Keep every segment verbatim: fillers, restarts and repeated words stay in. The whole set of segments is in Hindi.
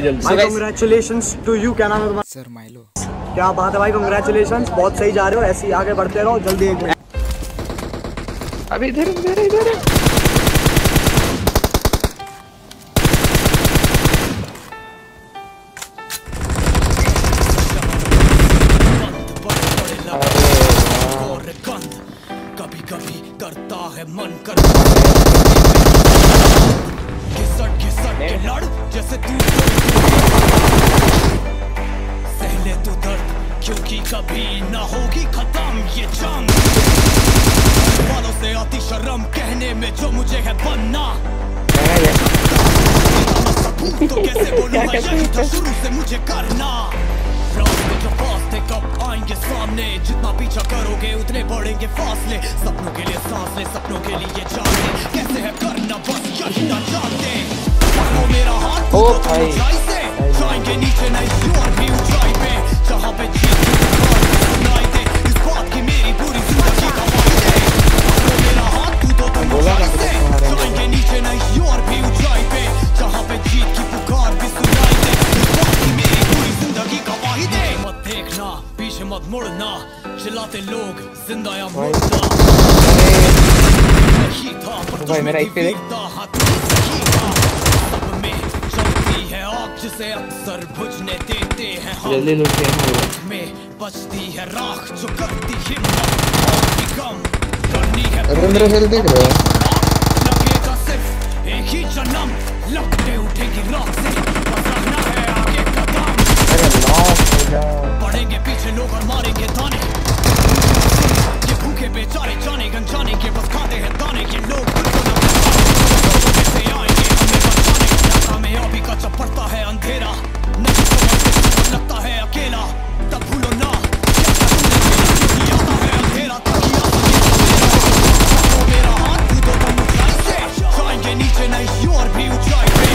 So guys, congratulations to you. क्या नाम है तुम्हारा? Sir Milo. क्या बात है भाई, congratulations, बहुत सही जा रहे हो, ऐसे ही आगे बढ़ते रहो। जल्दी एक मिनट, अभी इधर इधर इधर कभी करता है मन कर घिसट घिसट के लड़ जैसे तू सहले तो दर्द क्योंकि कभी ना होगी खत्म ये जंग। वालों से आती शर्म कहने में जो मुझे है बनना, तो कैसे बोलूंगा यही था शुरू से मुझे करना। रास्ते जो फास्ते कब आएंगे सामने, जितना पीछा करोगे उतने बढ़ेंगे फासले। सपनों के लिए सांस ले, सपनों के लिए जाने, कैसे है करना बस यही ना जानते। पकड़ो मेरा हाथ, तो ऊंचाई से जाएंगे नीचे नहीं यू और भी ऊंचाई पे, जहाँ पे जीत सुनाई दे इस बात की मेरी पूरी जिंदगी गवाई दे। पकड़ो मेरा हाथ, तू तो तुम ऊंचाई से जाएंगे नीचे नहीं यू और भी ऊंचाई पे, जहाँ पे जीत की पुकार भी सुनाई दे इस बात की मेरी पूरी जिंदगी गवाही दे। मत देखना पीछे, मत मुड़ना, चिल्लाते लोग जिंदा या मुर्दा। भाई मेरा एक पे में चलती है आग जिसे अक्सर बुझने देते हैं हम, में बचती है राख जो करती एक ही जन्म लपटे उठेगी राख से। है आगे कदम पड़ेंगे पीछे लोग और मारेंगे ताने, बेचारे जाने गंजाने के बस खाते हैं दाने के लोग। कामयाबी का जब पड़ता है अंधेरा, नहीं लगता है अकेला, तब भूलो ना आता है अंधेरा। मेरा हाथ तो ऊंचाई से जाएंगे नीचे नहीं और भी ऊंचाई पे,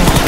अब